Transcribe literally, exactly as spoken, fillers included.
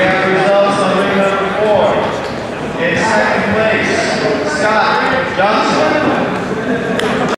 Results on ring number four. In second place, Scott Johnson.